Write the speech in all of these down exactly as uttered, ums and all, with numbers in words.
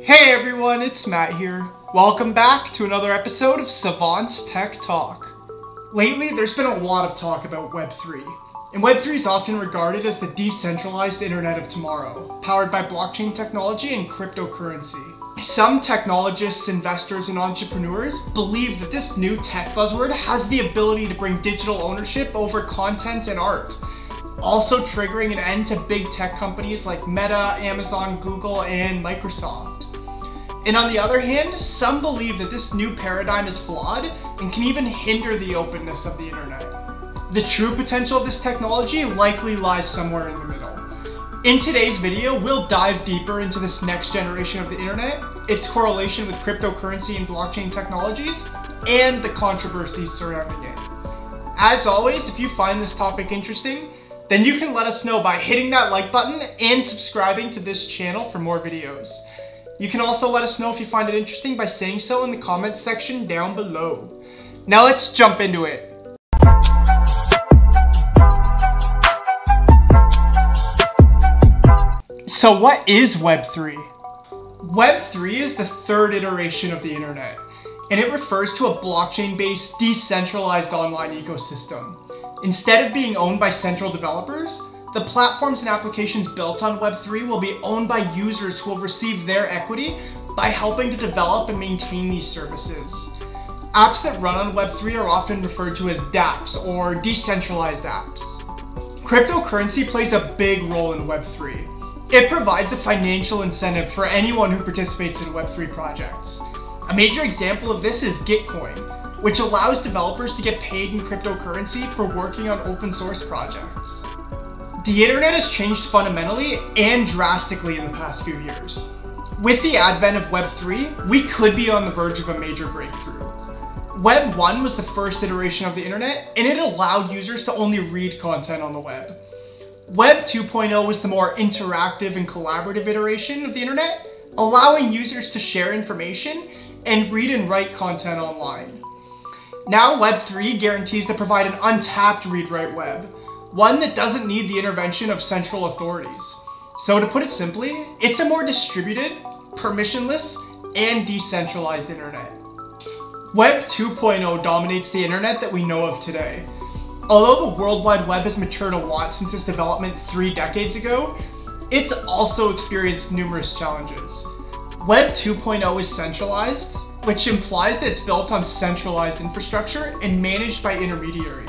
Hey everyone, it's Matt here. Welcome back to another episode of Savant's Tech Talk. Lately, there's been a lot of talk about Web three, and Web three is often regarded as the decentralized internet of tomorrow, powered by blockchain technology and cryptocurrency. Some technologists, investors, and entrepreneurs believe that this new tech buzzword has the ability to bring digital ownership over content and art, also triggering an end to big tech companies like Meta, Amazon, Google, and Microsoft. And on the other hand, some believe that this new paradigm is flawed and can even hinder the openness of the internet. The true potential of this technology likely lies somewhere in the middle. In today's video, we'll dive deeper into this next generation of the internet, its correlation with cryptocurrency and blockchain technologies, and the controversies surrounding it. As always, if you find this topic interesting, then you can let us know by hitting that like button and subscribing to this channel for more videos. You can also let us know if you find it interesting by saying so in the comments section down below. Now let's jump into it. So what is Web three? Web three is the third iteration of the internet, and it refers to a blockchain-based decentralized online ecosystem. Instead of being owned by central developers, the platforms and applications built on Web three will be owned by users who will receive their equity by helping to develop and maintain these services. Apps that run on Web three are often referred to as dApps, or decentralized apps. Cryptocurrency plays a big role in Web three. It provides a financial incentive for anyone who participates in Web three projects. A major example of this is Gitcoin, which allows developers to get paid in cryptocurrency for working on open source projects. The internet has changed fundamentally and drastically in the past few years. With the advent of Web three, we could be on the verge of a major breakthrough. Web one was the first iteration of the internet, and it allowed users to only read content on the web. Web two point oh was the more interactive and collaborative iteration of the internet, allowing users to share information and read and write content online. Now Web three guarantees to provide an untapped read-write web, one that doesn't need the intervention of central authorities. So to put it simply, it's a more distributed, permissionless, and decentralized internet. Web two point oh dominates the internet that we know of today. Although the World Wide Web has matured a lot since its development three decades ago, it's also experienced numerous challenges. Web two point oh is centralized, which implies that it's built on centralized infrastructure and managed by intermediaries.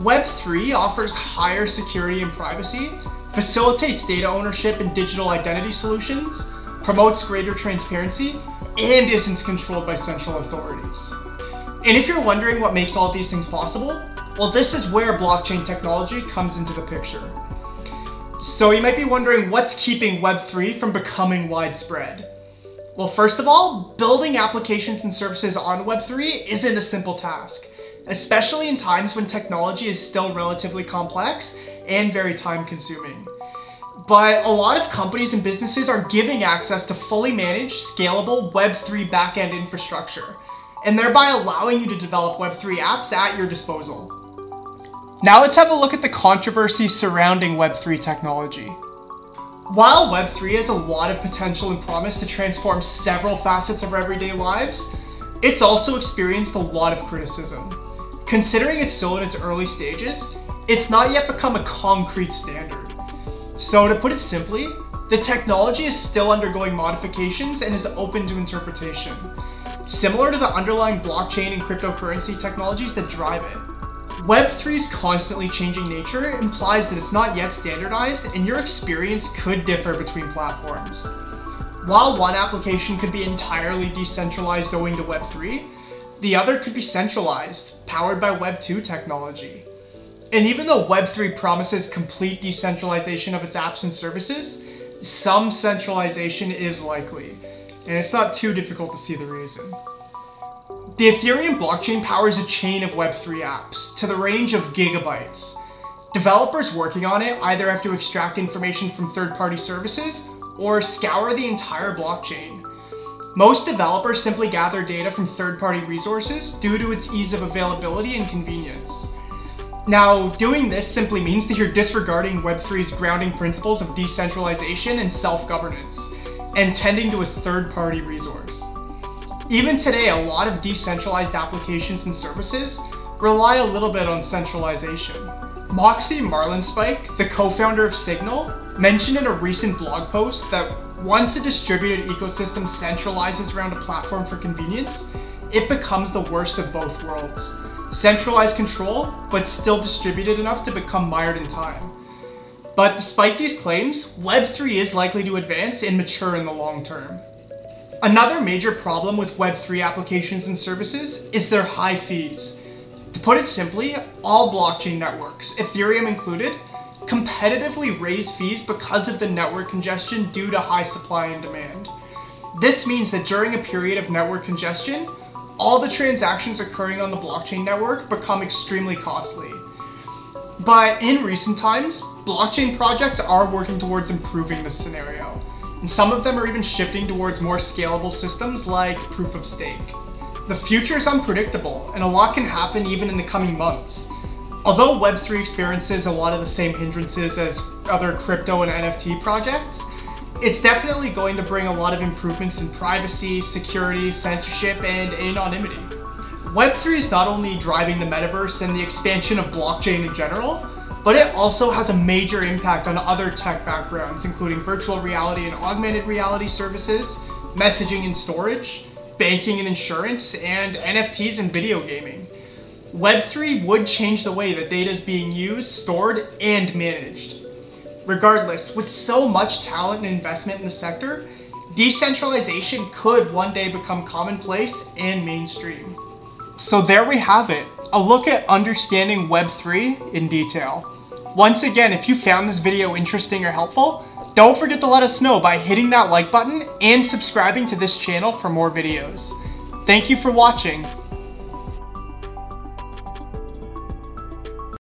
Web three offers higher security and privacy, facilitates data ownership and digital identity solutions, promotes greater transparency, and isn't controlled by central authorities. And if you're wondering what makes all these things possible, well, this is where blockchain technology comes into the picture. So you might be wondering what's keeping Web three from becoming widespread. Well, first of all, building applications and services on Web three isn't a simple task, especially in times when technology is still relatively complex and very time-consuming. But a lot of companies and businesses are giving access to fully managed, scalable Web three backend infrastructure, and thereby allowing you to develop Web three apps at your disposal. Now let's have a look at the controversy surrounding Web three technology. While Web three has a lot of potential and promise to transform several facets of our everyday lives, it's also experienced a lot of criticism. Considering it's still in its early stages, it's not yet become a concrete standard. So to put it simply, the technology is still undergoing modifications and is open to interpretation, similar to the underlying blockchain and cryptocurrency technologies that drive it. Web three's constantly changing nature implies that it's not yet standardized, and your experience could differ between platforms. While one application could be entirely decentralized owing to Web three, the other could be centralized, powered by Web two technology. And even though Web three promises complete decentralization of its apps and services, some centralization is likely, and it's not too difficult to see the reason. The Ethereum blockchain powers a chain of Web three apps to the range of gigabytes. Developers working on it either have to extract information from third-party services or scour the entire blockchain. Most developers simply gather data from third-party resources due to its ease of availability and convenience. Now, doing this simply means that you're disregarding Web three's grounding principles of decentralization and self-governance, and tending to a third-party resource. Even today, a lot of decentralized applications and services rely a little bit on centralization. Moxie Marlinspike, the co-founder of Signal, mentioned in a recent blog post that once a distributed ecosystem centralizes around a platform for convenience, it becomes the worst of both worlds. Centralized control, but still distributed enough to become mired in time. But despite these claims, Web three is likely to advance and mature in the long term. Another major problem with Web three applications and services is their high fees. To put it simply, all blockchain networks, Ethereum included, competitively raise fees because of the network congestion due to high supply and demand. This means that during a period of network congestion, all the transactions occurring on the blockchain network become extremely costly. But in recent times, blockchain projects are working towards improving this scenario. And some of them are even shifting towards more scalable systems like proof of stake. The future is unpredictable, and a lot can happen even in the coming months. Although Web three experiences a lot of the same hindrances as other crypto and N F T projects, it's definitely going to bring a lot of improvements in privacy, security, censorship, and anonymity. Web three is not only driving the metaverse and the expansion of blockchain in general, but it also has a major impact on other tech backgrounds, including virtual reality and augmented reality services, messaging and storage, banking and insurance, and N F Ts and video gaming. Web three would change the way that data is being used, stored, and managed. Regardless, with so much talent and investment in the sector, decentralization could one day become commonplace and mainstream. So there we have it. A look at understanding Web three in detail. Once again, if you found this video interesting or helpful, don't forget to let us know by hitting that like button and subscribing to this channel for more videos. Thank you for watching.